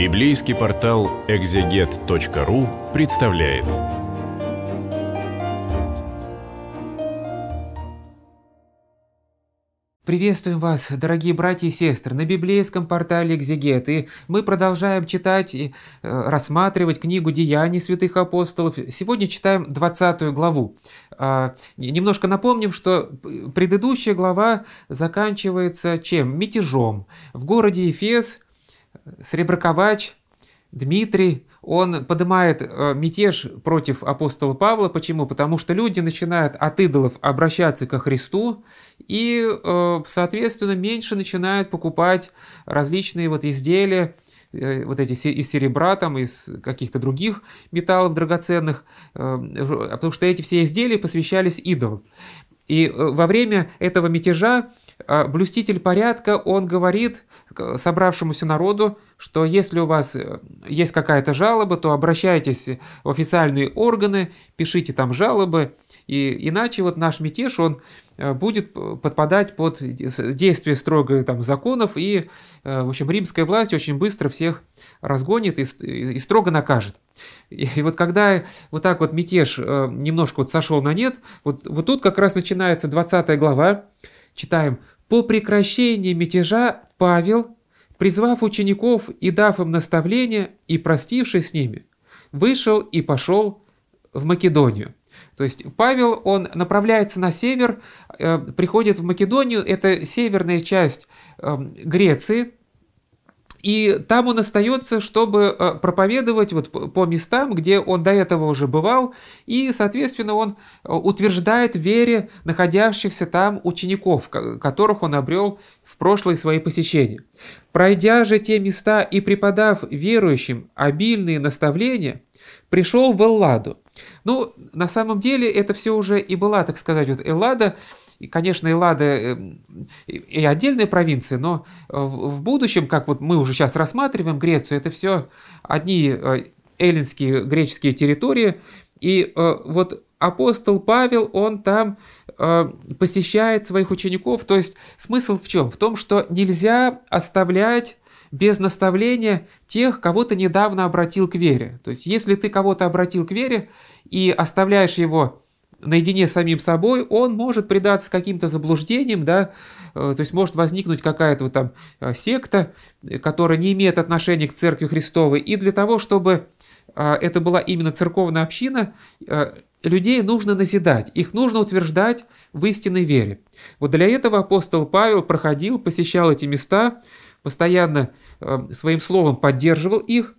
Библейский портал экзегет.ру представляет. Приветствуем вас, дорогие братья и сестры, на библейском портале «Экзегет». И мы продолжаем читать и рассматривать книгу «Деяний святых апостолов». Сегодня читаем 20 главу. Немножко напомним, что предыдущая глава заканчивается чем? Мятежом. В городе Эфес Среброковач Дмитрий, он поднимает мятеж против апостола Павла. Почему? Потому что люди начинают от идолов обращаться ко Христу и, соответственно, меньше начинают покупать различные вот изделия, вот эти из серебра, там, из каких-то других металлов драгоценных, потому что эти все изделия посвящались идолам. И во время этого мятежа блюститель порядка, он говорит собравшемуся народу, что если у вас есть какая-то жалоба, то обращайтесь в официальные органы, пишите там жалобы, и иначе вот наш мятеж, он будет подпадать под действие строгих там законов, и, в общем, римская власть очень быстро всех разгонит и строго накажет. И вот когда вот так вот мятеж немножко вот сошел на нет, вот тут как раз начинается 20 глава. Читаем. «По прекращении мятежа Павел, призвав учеников и дав им наставление, и простившись с ними, вышел и пошел в Македонию». То есть Павел, он направляется на север, приходит в Македонию, это северная часть Греции, и там он остается, чтобы проповедовать вот по местам, где он до этого уже бывал, и, соответственно, он утверждает в вере находящихся там учеников, которых он обрел в прошлые свои посещения. «Пройдя же те места и преподав верующим обильные наставления, пришел в Элладу». Ну, на самом деле, это все уже и была, так сказать, вот Эллада. И, конечно, Эллада и отдельные провинции, но в будущем, как вот мы уже сейчас рассматриваем Грецию, это все одни эллинские греческие территории. И вот апостол Павел, он там посещает своих учеников. То есть смысл в чем? В том, что нельзя оставлять без наставления тех, кого ты недавно обратил к вере. То есть если ты кого-то обратил к вере и оставляешь его наедине с самим собой, он может предаться каким-то заблуждениям, да, то есть может возникнуть какая-то вот там секта, которая не имеет отношения к Церкви Христовой. И для того, чтобы это была именно церковная община, людей нужно назидать, их нужно утверждать в истинной вере. Вот для этого апостол Павел проходил, посещал эти места, постоянно своим словом поддерживал их.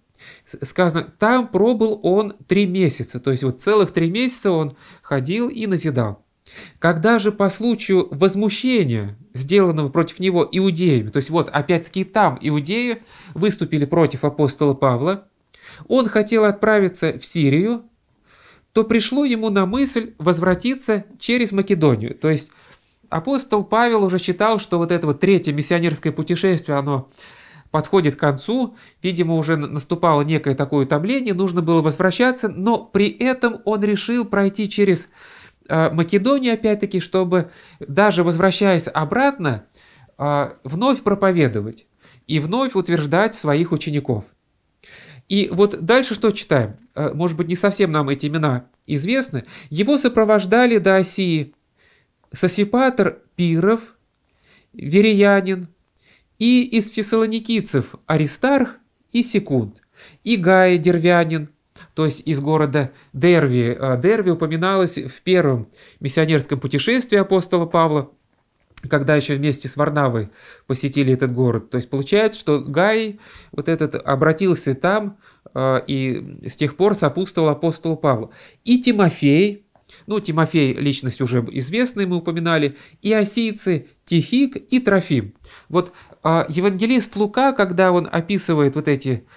Сказано, там пробыл он 3 месяца, то есть вот целых 3 месяца он ходил и назидал. Когда же по случаю возмущения, сделанного против него иудеями, то есть вот опять-таки там иудеи выступили против апостола Павла, он хотел отправиться в Сирию, то пришло ему на мысль возвратиться через Македонию, то есть апостол Павел уже считал, что вот это вот 3-е миссионерское путешествие, оно подходит к концу, видимо, уже наступало некое такое утомление, нужно было возвращаться, но при этом он решил пройти через Македонию, опять-таки, чтобы, даже возвращаясь обратно, вновь проповедовать и вновь утверждать своих учеников. И вот дальше что читаем? Может быть, не совсем нам эти имена известны. Его сопровождали до Асии Сосипатр, Пиров, Вериянин, и из фессалоникийцев Аристарх и Секунд, и Гай Дервянин, то есть из города Дерви. Дерви упоминалось в первом миссионерском путешествии апостола Павла, когда еще вместе с Варнавой посетили этот город. То есть получается, что Гай вот этот обратился там и с тех пор сопутствовал апостолу Павлу. И Тимофей, ну Тимофей личность уже известная, мы упоминали, и асийцы Тихик и Трофим. Вот евангелист Лука, когда он описывает вот это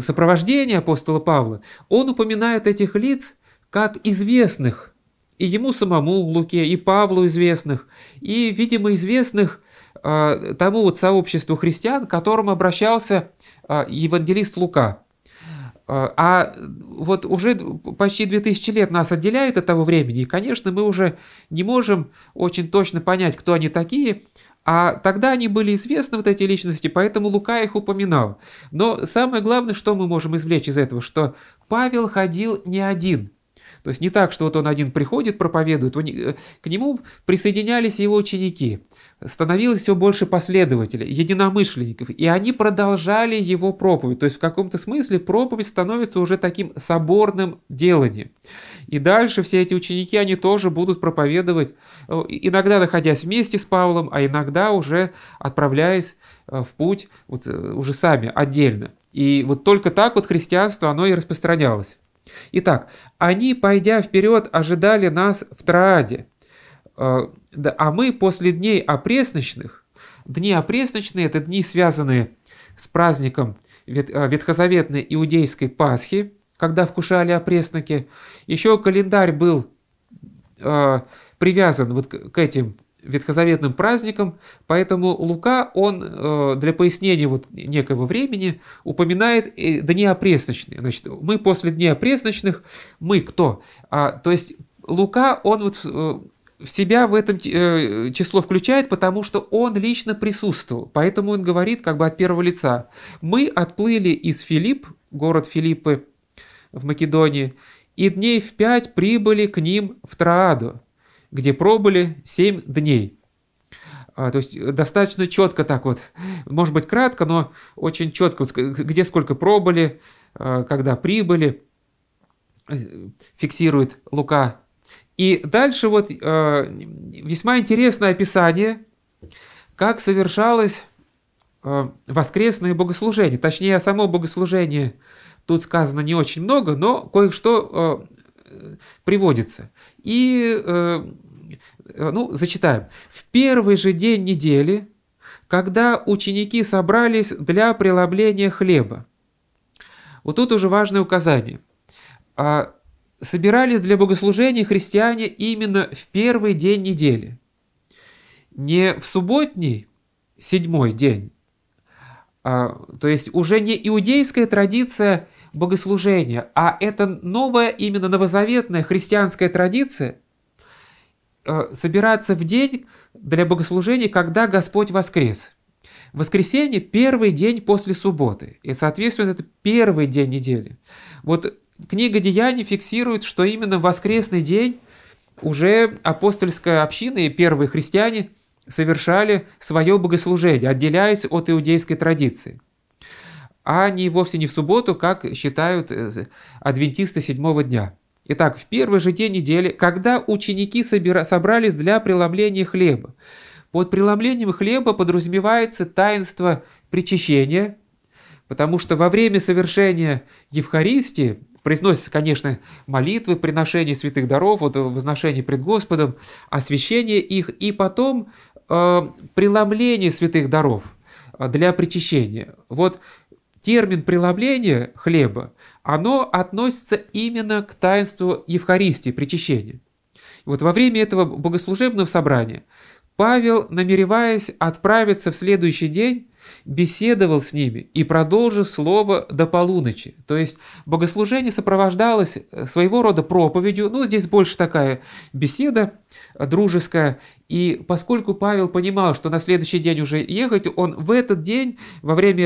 сопровождение апостола Павла, он упоминает этих лиц как известных, и ему самому Луке, и Павлу известных, и, видимо, известных тому вот сообществу христиан, к которому обращался евангелист Лука. А вот уже почти 2000 лет нас отделяет от того времени, и, конечно, мы уже не можем очень точно понять, кто они такие, А тогда они были известны, вот эти личности, поэтому Лука их упоминал. Но самое главное, что мы можем извлечь из этого, что Павел ходил не один. То есть не так, что вот он один приходит, проповедует, к нему присоединялись его ученики, становилось все больше последователей, единомышленников, и они продолжали его проповедь. То есть в каком-то смысле проповедь становится уже таким соборным деланием. И дальше все эти ученики, они тоже будут проповедовать, иногда находясь вместе с Павлом, а иногда уже отправляясь в путь вот, уже сами, отдельно. И вот только так вот христианство, оно и распространялось. Итак, они, пойдя вперед, ожидали нас в Трааде, а мы после дней опресночных, дни опресночные – это дни, связанные с праздником ветхозаветной иудейской Пасхи, когда вкушали опресноки, еще календарь был привязан вот к этим ветхозаветным праздникам, поэтому Лука, он для пояснения вот некого времени упоминает дни опресночные. Значит, мы после дней опресночных, мы кто? То есть Лука, он вот в себя в этом число включает, потому что он лично присутствовал, поэтому он говорит как бы от первого лица. Мы отплыли из Филипп, город Филиппы в Македонии, и дней в 5 прибыли к ним в Трааду, где пробыли 7 дней. То есть достаточно четко так вот, может быть кратко, но очень четко, где сколько пробыли, когда прибыли, фиксирует Лука. И дальше вот весьма интересное описание, как совершалось воскресное богослужение. Точнее, о самом богослужении тут сказано не очень много, но кое-что приводится. И, зачитаем. «В первый же день недели, когда ученики собрались для преломления хлеба». Вот тут уже важное указание. Собирались для богослужения христиане именно в первый день недели. Не в субботний, 7-й день. То есть уже не иудейская традиция богослужения, а это новая, именно новозаветная христианская традиция собираться в день для богослужения, когда Господь воскрес. Воскресенье – первый день после субботы, и, соответственно, это первый день недели. Вот книга Деяний фиксирует, что именно в воскресный день уже апостольская община и первые христиане совершали свое богослужение, отделяясь от иудейской традиции. А не вовсе не в субботу, как считают адвентисты седьмого дня. Итак, в первый же день недели, когда ученики собрались для преломления хлеба. Под преломлением хлеба подразумевается таинство причащения, потому что во время совершения Евхаристии произносятся, конечно, молитвы, приношение святых даров, вот, возношение пред Господом, освящение их, и потом преломление святых даров для причащения. Вот термин «преломление хлеба», оно относится именно к таинству Евхаристии, причащения. Вот во время этого богослужебного собрания Павел, намереваясь отправиться в следующий день, беседовал с ними и продолжил слово до полуночи. То есть богослужение сопровождалось своего рода проповедью, здесь больше такая беседа дружеская, и поскольку Павел понимал, что на следующий день уже ехать, он в этот день, во время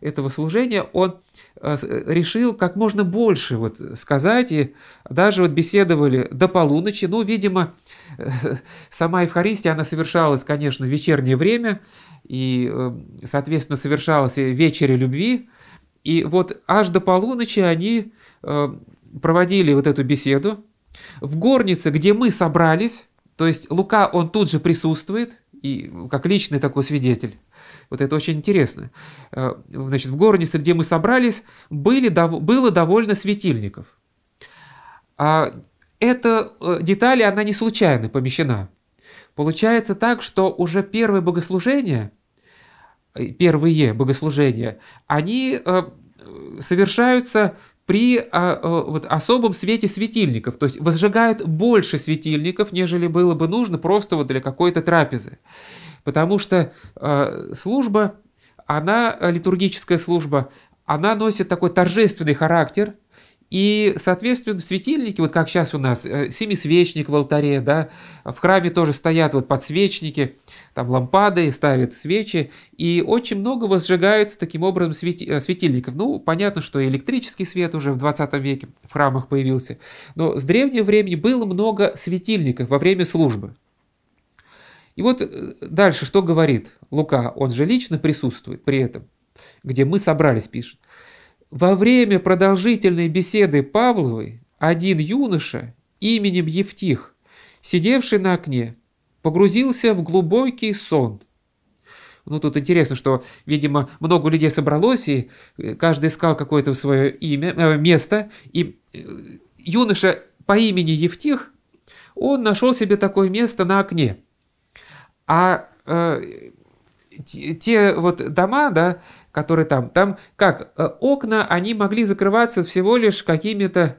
этого служения, он решил как можно больше вот сказать, и даже вот беседовали до полуночи, видимо, сама Евхаристия, она совершалась, конечно, в вечернее время, и, соответственно, совершалась вечеря любви, и вот аж до полуночи они проводили вот эту беседу. В горнице, где мы собрались, то есть Лука, он тут же присутствует, и как личный такой свидетель, вот это очень интересно. Значит, в горнице, где мы собрались, было довольно светильников. Эта деталь, она не случайно помещена. Получается так, что уже первые богослужения, они совершаются при особом свете светильников, то есть возжигают больше светильников, нежели было бы нужно просто для какой-то трапезы. Потому что служба, литургическая служба, она носит такой торжественный характер, И, соответственно, светильники, вот как сейчас у нас, семисвечник в алтаре, да, в храме тоже стоят вот подсвечники, там лампады, ставят свечи, и очень много возжигаются таким образом светильников. Ну, понятно, что и электрический свет уже в 20 веке в храмах появился, но с древнего времени было много светильников во время службы. И вот дальше что говорит Лука, он же лично присутствует при этом, где мы собрались, пишет. Во время продолжительной беседы Павловой один юноша именем Евтих, сидевший на окне, погрузился в глубокий сон. Ну, тут интересно, что, видимо, много людей собралось, и каждый искал какое-то свое имя, место. И юноша по имени Евтих, он нашел себе такое место на окне. А те вот дома, да, которые там как окна, они могли закрываться всего лишь какими-то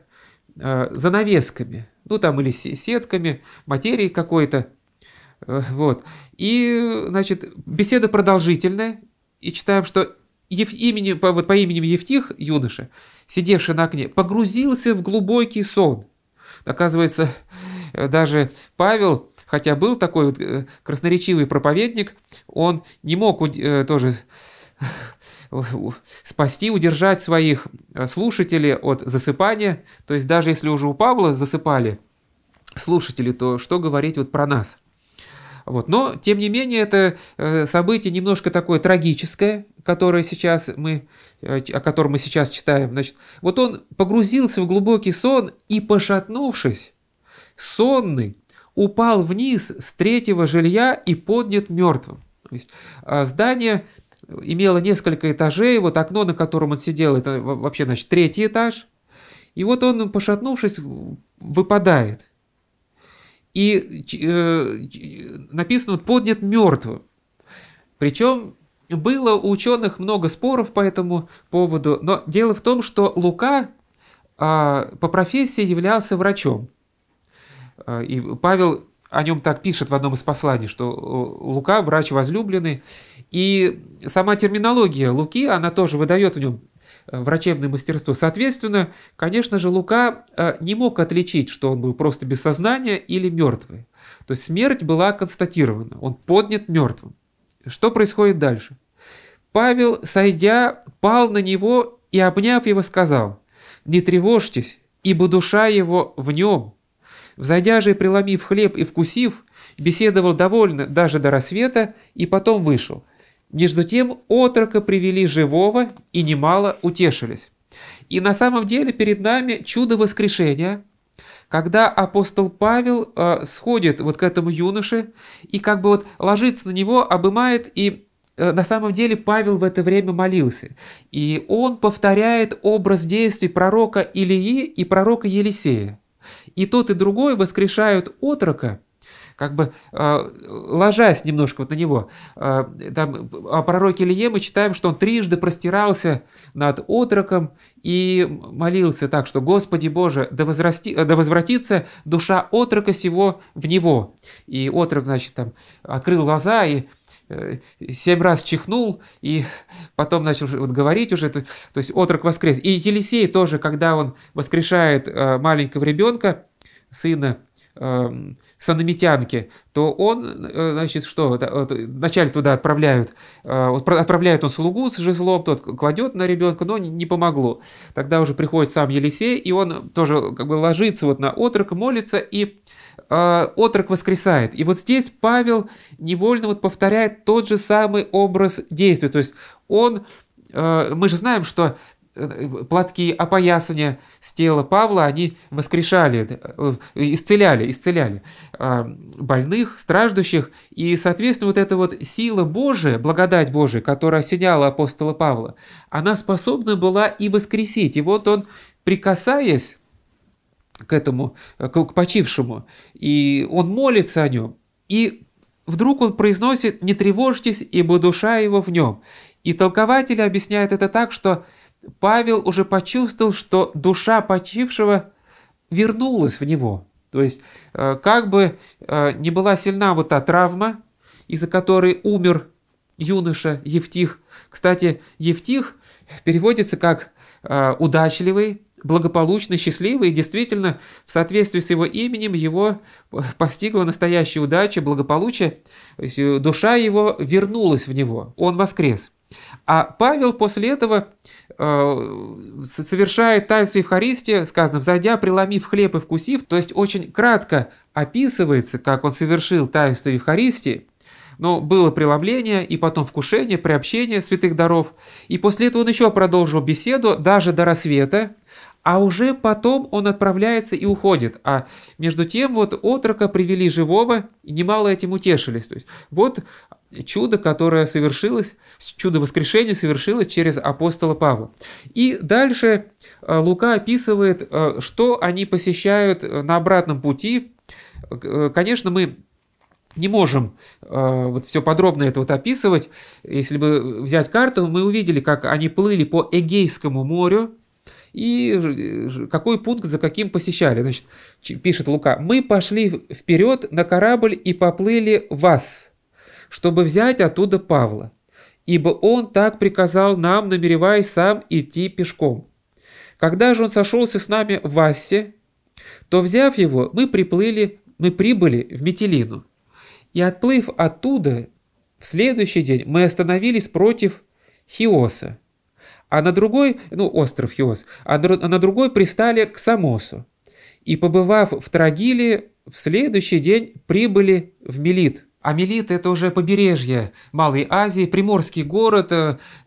занавесками, ну там или сетками, материей какой-то, вот. И, значит, беседа продолжительная, и читаем, что по имени Евтих, юноша, сидевший на окне, погрузился в глубокий сон. Оказывается, даже Павел, хотя был такой вот красноречивый проповедник, он не мог тоже спасти, удержать своих слушателей от засыпания. То есть даже если уже у Павла засыпали слушатели, то что говорить вот про нас? Вот. Но, тем не менее, это событие немножко такое трагическое, о котором мы сейчас читаем. Значит, вот он погрузился в глубокий сон и, пошатнувшись, сонный, упал вниз с третьего жилья и поднят мертвым. То есть здание имело несколько этажей, вот окно, на котором он сидел, это вообще, значит, третий этаж. И вот он, пошатнувшись, выпадает. И написано, поднят мертвым. Причем было у ученых много споров по этому поводу, но дело в том, что Лука по профессии являлся врачом. И Павел о нем так пишет в одном из посланий, что Лука – врач возлюбленный. И сама терминология Луки, она тоже выдает в нем врачебное мастерство. Соответственно, конечно же, Лука не мог отличить, что он был просто без сознания или мертвый. То есть смерть была констатирована, он поднят мертвым. Что происходит дальше? Павел, сойдя, пал на него и, обняв его, сказал: «Не тревожьтесь, ибо душа его в нем». Взойдя же, преломив хлеб и вкусив, беседовал довольно даже до рассвета, и потом вышел. Между тем отрока привели живого, и немало утешились. И на самом деле перед нами чудо воскрешения, когда апостол Павел сходит вот к этому юноше и как бы вот ложится на него, обымает, и на самом деле Павел в это время молился. И он повторяет образ действий пророка Илии и пророка Елисея. И тот, и другой воскрешают отрока, как бы ложась немножко вот на него. Там, о пророке Илии мы читаем, что он трижды простирался над отроком и молился так, что «Господи Боже, да возвратится душа отрока сего в него». И отрок, значит, там открыл глаза и 7 раз чихнул, и потом начал вот говорить уже, то есть отрок воскрес. И Елисей тоже, когда он воскрешает маленького ребенка, сына сономитянки, то он, значит, что, вначале туда отправляет он слугу с жезлом, тот кладет на ребенка, но не помогло. Тогда уже приходит сам Елисей, и он тоже как бы ложится вот на отрока, молится, и отрок воскресает. И вот здесь Павел невольно вот повторяет тот же самый образ действия. То есть он, мы же знаем, что платки опоясания с тела Павла, они воскрешали, исцеляли больных, страждущих. И, соответственно, вот эта вот сила Божия, благодать Божия, которая осеняла апостола Павла, она способна была и воскресить. И вот он, прикасаясь к почившему, и он молится о нем, и вдруг он произносит: «Не тревожьтесь, ибо душа его в нем». И толкователи объясняют это так, что Павел уже почувствовал, что душа почившего вернулась в него. То есть, как бы не была сильна вот та травма, из-за которой умер юноша Евтих. Кстати, Евтих переводится как «удачливый», благополучный, счастливый, и действительно, в соответствии с его именем, его постигла настоящая удача, благополучие, душа его вернулась в него, он воскрес. А Павел после этого совершает таинство Евхаристии, сказано, взойдя, преломив хлеб и вкусив, то есть очень кратко описывается, как он совершил таинство Евхаристии. Но было преломление, и потом вкушение, приобщение святых даров. И после этого он еще продолжил беседу, даже до рассвета, а уже потом он отправляется и уходит. А между тем вот отрока привели живого, и немало этим утешились. То есть вот чудо, которое совершилось, чудо воскрешения совершилось через апостола Павла. И дальше Лука описывает, что они посещают на обратном пути. Конечно, мы не можем вот все подробно это вот описывать. Если бы взять карту, мы увидели, как они плыли по Эгейскому морю и какой пункт за каким посещали. Значит, пишет Лука, «Мы пошли вперед на корабль и поплыли в Ас, чтобы взять оттуда Павла, ибо он так приказал нам, намереваясь сам идти пешком. Когда же он сошелся с нами в Ассе, то, взяв его, мы прибыли в Митилину. И, отплыв оттуда, в следующий день мы остановились против Хиоса, а на другой, остров Хиос, а на другой пристали к Самосу. И, побывав в Трагиле, в следующий день прибыли в Милит». А Милит – это уже побережье Малой Азии, приморский город,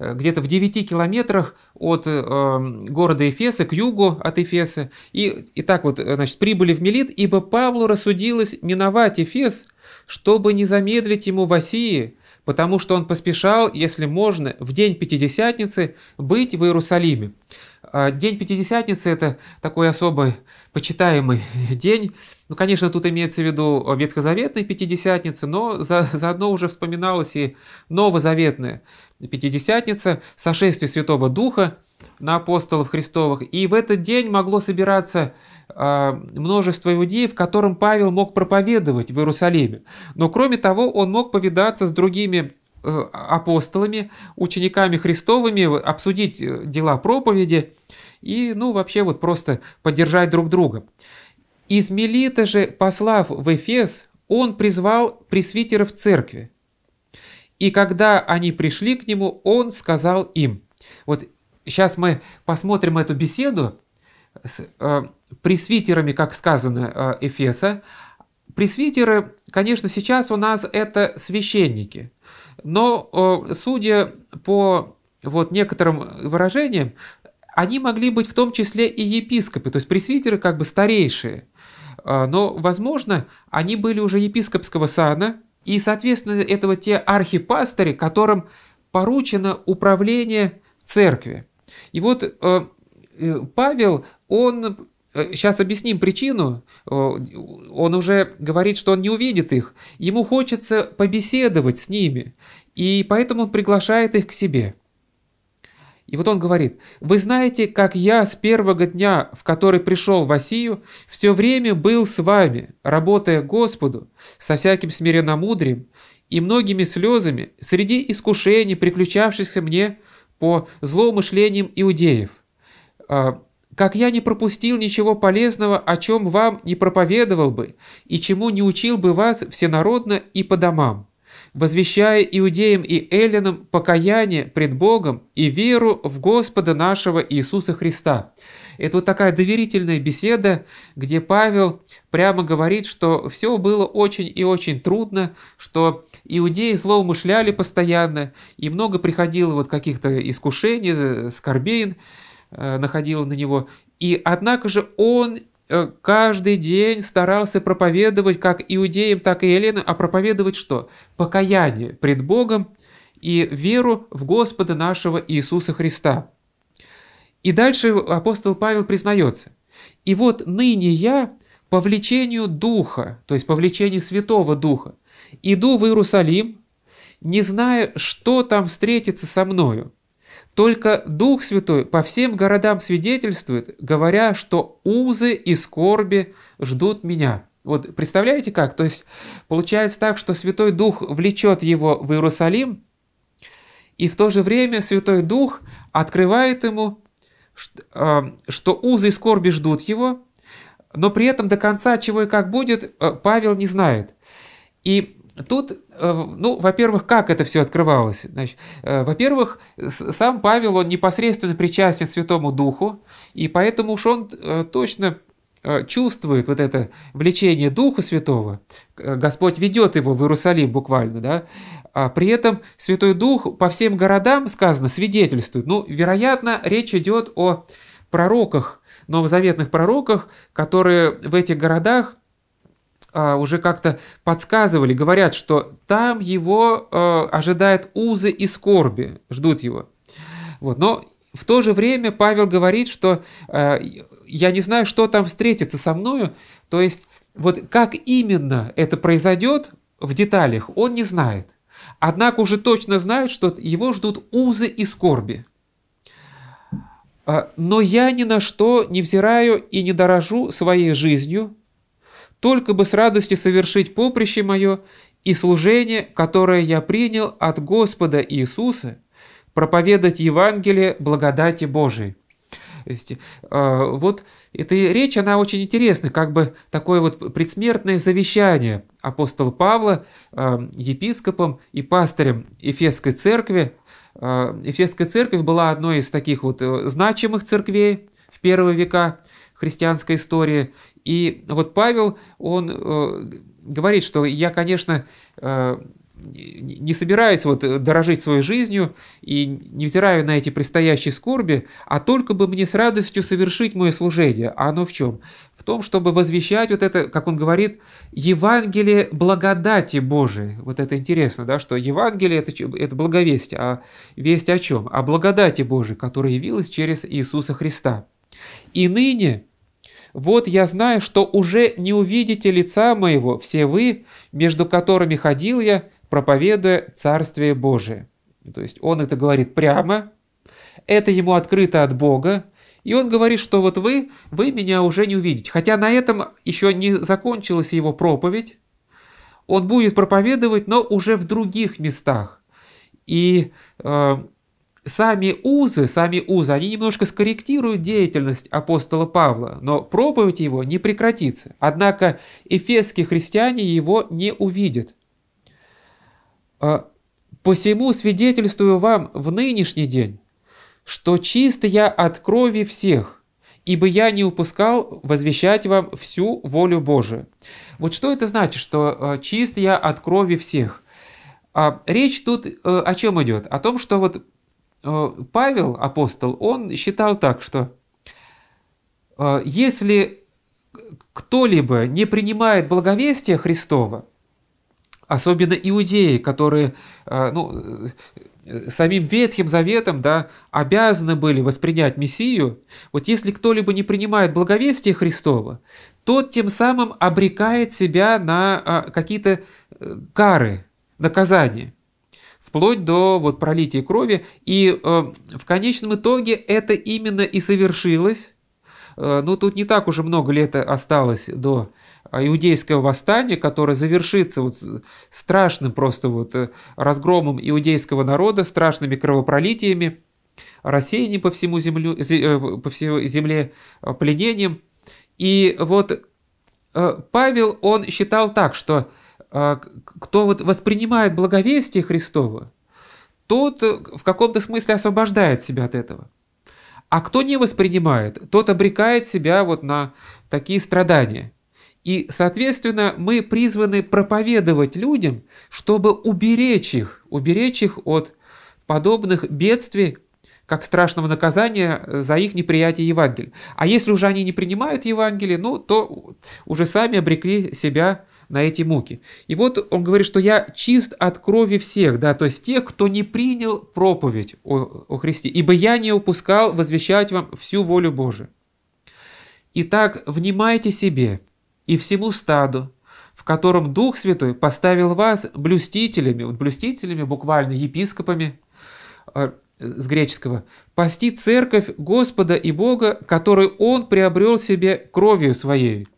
где-то в 9 километрах от города Эфеса, к югу от Эфеса. И так вот, значит, прибыли в Милит, ибо Павлу рассудилось миновать Эфес, чтобы не замедлить ему в Асии, потому что он поспешал, если можно, в день Пятидесятницы быть в Иерусалиме. День Пятидесятницы – это такой особо почитаемый день. Ну, конечно, тут имеется в виду ветхозаветная Пятидесятница, но заодно уже вспоминалась и новозаветная Пятидесятница, сошествие Святого Духа на апостолов Христовых. И в этот день могло собираться множество иудеев, которым Павел мог проповедовать в Иерусалиме. Но, кроме того, он мог повидаться с другими апостолами, учениками Христовыми, обсудить дела проповеди и, вообще вот просто поддержать друг друга. Из Милита же, послав в Эфес, он призвал пресвитеров церкви. И когда они пришли к нему, он сказал им. Вот сейчас мы посмотрим эту беседу с пресвитерами, как сказано, Эфеса. Пресвитеры, конечно, сейчас у нас это священники. Но, судя по некоторым выражениям, они могли быть в том числе и епископы, то есть пресвитеры как бы старейшие. Но, возможно, они были уже епископского сана, и, соответственно, это вот те архипастыри, которым поручено управление в церкви. И вот Павел, он... Сейчас объясним причину. Он уже говорит, что он не увидит их. Ему хочется побеседовать с ними, и поэтому он приглашает их к себе. И вот он говорит, «Вы знаете, как я с первого дня, в который пришел в Асию, все время был с вами, работая Господу, со всяким смиренномудрием и многими слезами среди искушений, приключавшихся мне по злоумышлениям иудеев. Как я не пропустил ничего полезного, о чем вам не проповедовал бы, и чему не учил бы вас всенародно и по домам, возвещая иудеям и эллинам покаяние пред Богом и веру в Господа нашего Иисуса Христа». Это вот такая доверительная беседа, где Павел прямо говорит, что все было очень и очень трудно, что иудеи злоумышляли постоянно, и много приходило вот каких-то искушений, скорбей, находила на него. И однако же он каждый день старался проповедовать как иудеям, так и эллинам, а проповедовать что? Покаяние пред Богом и веру в Господа нашего Иисуса Христа. И дальше апостол Павел признается. «И вот ныне я по влечению Духа, то есть по влечению Святого Духа, иду в Иерусалим, не зная, что там встретится со мною. Только Дух Святой по всем городам свидетельствует, говоря, что узы и скорби ждут меня». Вот представляете как? То есть получается так, что Святой Дух влечет его в Иерусалим, и в то же время Святой Дух открывает ему, что узы и скорби ждут его, но при этом до конца, чего и как будет, Павел не знает. И тут, ну, во-первых, как это все открывалось? Во-первых, сам Павел, он непосредственно причастен Святому Духу, и поэтому уж он точно чувствует вот это влечение Духа Святого. Господь ведет его в Иерусалим буквально, да? А при этом Святой Дух по всем городам, сказано, свидетельствует. Ну, вероятно, речь идет о пророках, новозаветных пророках, которые в этих городах уже как-то подсказывали, говорят, что там его ожидают узы и скорби, ждут его. Вот. Но в то же время Павел говорит, что я не знаю, что там встретится со мною, то есть вот как именно это произойдет в деталях, он не знает. Однако уже точно знает, что его ждут узы и скорби. «Но я ни на что не взираю и не дорожу своей жизнью, только бы с радостью совершить поприще мое и служение, которое я принял от Господа Иисуса, проповедать Евангелие благодати Божией». То есть, вот эта речь, она очень интересна, как бы такое вот предсмертное завещание апостола Павла епископом и пастырем Эфесской церкви. Эфесская церковь была одной из таких вот значимых церквей в первые века христианской истории. И вот Павел, он говорит, что я, конечно, не собираюсь вот дорожить своей жизнью и не взираю на эти предстоящие скорби, а только бы мне с радостью совершить мое служение. А оно в чем? В том, чтобы возвещать вот это, как он говорит, Евангелие благодати Божией. Вот это интересно, да, что Евангелие – это благовесть, а весть о чем? О благодати Божией, которая явилась через Иисуса Христа. «И ныне, вот я знаю, что уже не увидите лица моего все вы, между которыми ходил я, проповедуя Царствие Божие». То есть он это говорит прямо, это ему открыто от Бога, и он говорит, что вот вы меня уже не увидите. Хотя на этом еще не закончилась его проповедь, он будет проповедовать, но уже в других местах. И сами узы, они немножко скорректируют деятельность апостола Павла, но проповедь его не прекратится. Однако эфесские христиане его не увидят. «Посему свидетельствую вам в нынешний день, что чист я от крови всех, ибо я не упускал возвещать вам всю волю Божию». Вот что это значит, что «чист я от крови всех»? Речь тут о чем идет? О том, что вот Павел, апостол, он считал так, что если кто-либо не принимает благовестие Христова, особенно иудеи, которые ну, самим Ветхим Заветом, да, обязаны были воспринять Мессию, вот если кто-либо не принимает благовестие Христова, тот тем самым обрекает себя на какие-то кары, наказания, вплоть до вот пролития крови. И в конечном итоге это именно и совершилось. Ну, тут не так уже много лет осталось до иудейского восстания, которое завершится вот страшным просто вот разгромом иудейского народа, страшными кровопролитиями, рассеянием по всему земле, пленением. И вот Павел, он считал так, что кто вот воспринимает благовестие Христово, тот в каком-то смысле освобождает себя от этого. А кто не воспринимает, тот обрекает себя вот на такие страдания. И, соответственно, мы призваны проповедовать людям, чтобы уберечь их от подобных бедствий, как страшного наказания за их неприятие Евангелия. А если уже они не принимают Евангелие, ну, то уже сами обрекли себя на эти муки. И вот он говорит, что я чист от крови всех, да, то есть тех, кто не принял проповедь о Христе, ибо я не упускал возвещать вам всю волю Божию. Итак, внимайте себе и всему стаду, в котором Дух Святой поставил вас блюстителями, вот блюстителями, буквально епископами, с греческого, пасти церковь Господа и Бога, которую Он приобрел себе кровью Своей.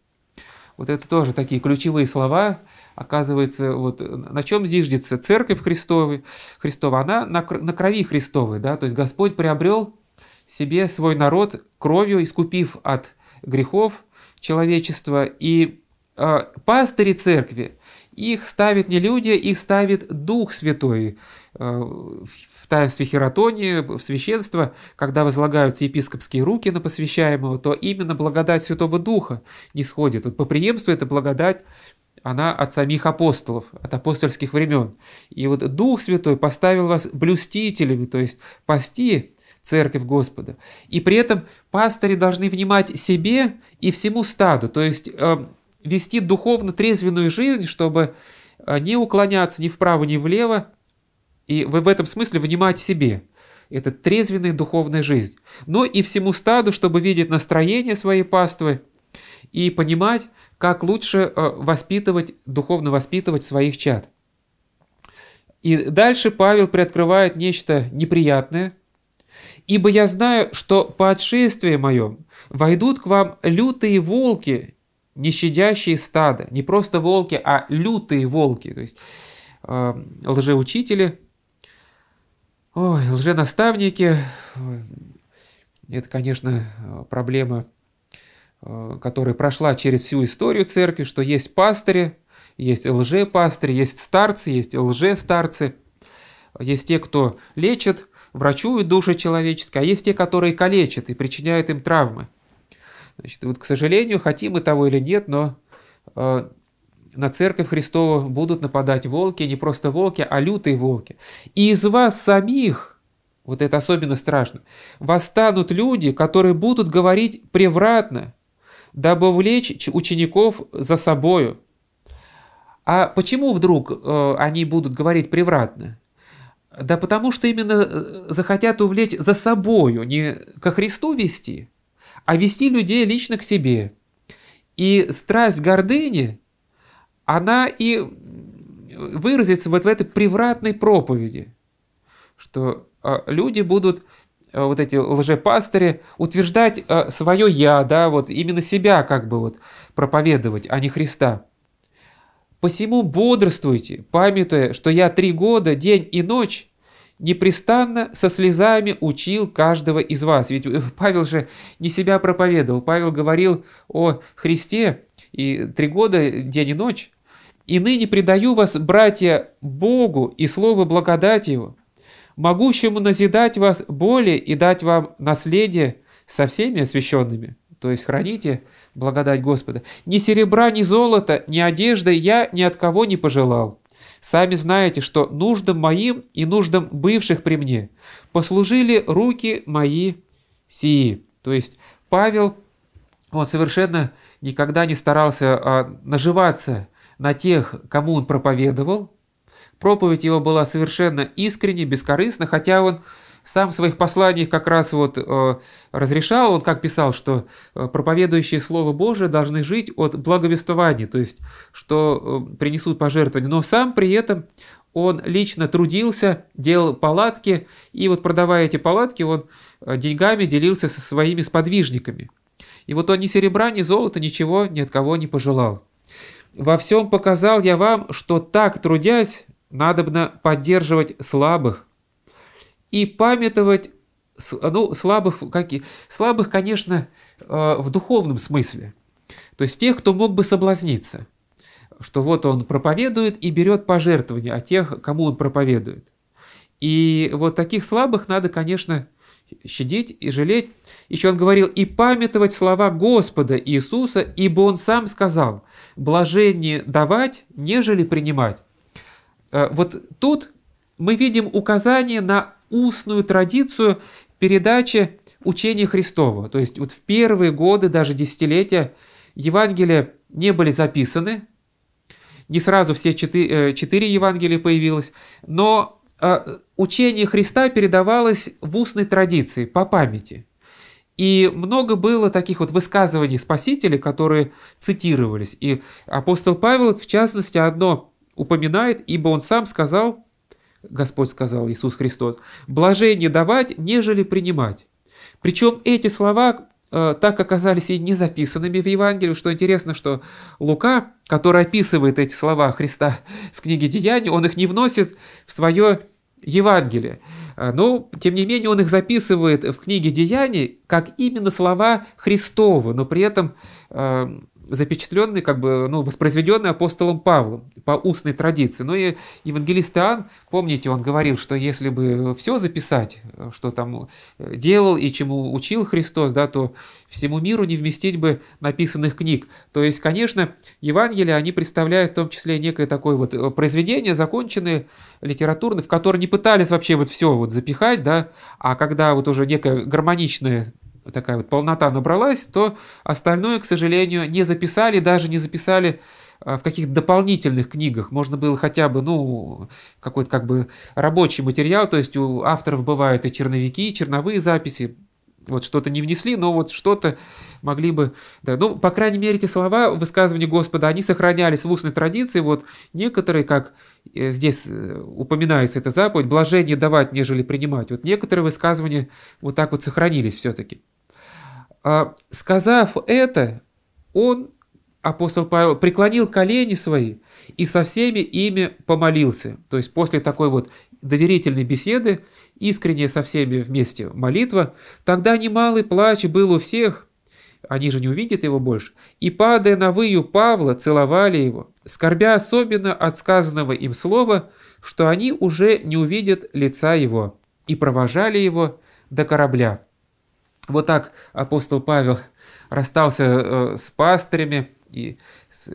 Вот это тоже такие ключевые слова. Оказывается, вот на чем зиждется церковь Христова? Она на крови Христовой, да, то есть Господь приобрел себе свой народ кровью, искупив от грехов человечества. И пастыри церкви, их ставят не люди, их ставит Дух Святой. В таинстве хиротонии, в священство, когда возлагаются епископские руки на посвящаемого, то именно благодать Святого Духа нисходит. Вот по преемству эта благодать, она от самих апостолов, от апостольских времен. И вот Дух Святой поставил вас блюстителями, то есть пасти Церковь Господа. И при этом пастыри должны внимать себе и всему стаду, то есть вести духовно трезвенную жизнь, чтобы не уклоняться ни вправо, ни влево, и в этом смысле внимать себе. Это трезвенная духовная жизнь. Но и всему стаду, чтобы видеть настроение своей паствы и понимать, как лучше воспитывать, духовно воспитывать своих чад. И дальше Павел приоткрывает нечто неприятное. «Ибо я знаю, что по отшествии моем войдут к вам лютые волки, не щадящие стада». Не просто волки, а лютые волки. То есть лжеучители, лженаставники. Это, конечно, проблема, которая прошла через всю историю церкви, что есть пастыри, есть лжепастыри, есть старцы, есть лжестарцы, есть те, кто лечит, врачуют души человеческие, а есть те, которые калечат и причиняют им травмы. Значит, вот, к сожалению, хотим мы того или нет, но на Церковь Христову будут нападать волки, не просто волки, а лютые волки. И из вас самих, вот это особенно страшно, восстанут люди, которые будут говорить превратно, дабы увлечь учеников за собою. А почему вдруг они будут говорить превратно? Да потому что именно захотят увлечь за собою, не ко Христу вести, а вести людей лично к себе. И страсть гордыни, она и выразится вот в этой превратной проповеди, что люди будут, вот эти лжепастыри, утверждать свое «я», да, вот именно себя как бы вот проповедовать, а не Христа. «Посему бодрствуйте, памятуя, что я 3 года, день и ночь, непрестанно со слезами учил каждого из вас». Ведь Павел же не себя проповедовал. Павел говорил о Христе и 3 года, день и ночь. «И ныне предаю вас, братья, Богу и слову благодати Его, могущему назидать вас более и дать вам наследие со всеми освященными». То есть храните благодать Господа. «Ни серебра, ни золота, ни одежды я ни от кого не пожелал. Сами знаете, что нуждам моим и нуждам бывших при мне послужили руки мои сии». То есть Павел, он совершенно никогда не старался наживаться на тех, кому он проповедовал. Проповедь его была совершенно искренне, бескорыстна, хотя он сам в своих посланиях как раз вот разрешал, он как писал, что проповедующие Слово Божие должны жить от благовествования, то есть, что принесут пожертвования, но сам при этом он лично трудился, делал палатки, и вот продавая эти палатки, он деньгами делился со своими сподвижниками. И вот он ни серебра, ни золота, ничего ни от кого не пожелал. «Во всем показал я вам, что так трудясь, надобно поддерживать слабых». И памятовать, слабых, конечно, в духовном смысле. То есть тех, кто мог бы соблазниться, что вот он проповедует и берет пожертвования от тех, кому он проповедует. И вот таких слабых надо, конечно, щадить и жалеть. Еще он говорил, и памятовать слова Господа Иисуса, ибо он сам сказал, блаженнее давать, нежели принимать. Вот тут мы видим указание на устную традицию передачи учения Христова. То есть вот в первые годы, даже десятилетия, Евангелия не были записаны. Не сразу все 4 Евангелия появилось. Но учение Христа передавалось в устной традиции, по памяти. И много было таких вот высказываний Спасителя, которые цитировались. И апостол Павел, в частности, одно упоминает, ибо он сам сказал, Господь сказал, Иисус Христос, «блажение давать, нежели принимать». Причем эти слова так оказались и не записанными в Евангелии, что интересно, что Лука, который описывает эти слова Христа в книге «Деяний», он их не вносит в свое Евангелия. Но, тем не менее, он их записывает в книге «Деяний» как именно слова Христова, но при этом запечатленные, как бы, воспроизведенные апостолом Павлом по устной традиции. Ну и евангелист Иоанн, помните, он говорил, что если бы все записать, что там делал и чему учил Христос, да, то всему миру не вместить бы написанных книг. То есть, конечно, Евангелие, они представляют в том числе некое такое вот произведение, законченное литературное, в которое не пытались вообще вот все вот запихать, да, а когда вот уже некая гармоничная такая вот полнота набралась, то остальное, к сожалению, не записали, даже не записали в каких-то дополнительных книгах. Можно было хотя бы, какой-то как бы рабочий материал, то есть у авторов бывают и черновики, и черновые записи, вот что-то не внесли, но вот что-то могли бы... Да. Ну, по крайней мере, эти слова, высказывания Господа, они сохранялись в устной традиции. Вот некоторые, как здесь упоминается эта заповедь, блажение давать, нежели принимать. Вот некоторые высказывания вот так вот сохранились все-таки. Сказав это, он, апостол Павел, преклонил колени свои и со всеми ими помолился. То есть после такой вот доверительной беседы, искренне со всеми вместе молитва, тогда немалый плач был у всех, они же не увидят его больше, и, падая на выю Павла, целовали его, скорбя особенно от сказанного им слова, что они уже не увидят лица его, и провожали его до корабля. Вот так апостол Павел расстался с пастырями и с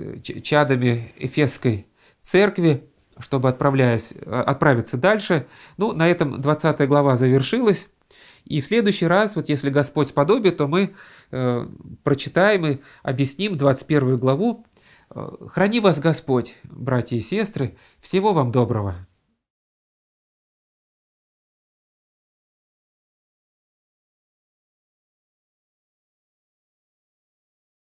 чадами Эфесской церкви, чтобы отправиться дальше. Ну, на этом 20 глава завершилась. И в следующий раз, вот если Господь сподобит, то мы прочитаем и объясним 21 главу. «Храни вас Господь, братья и сестры, всего вам доброго».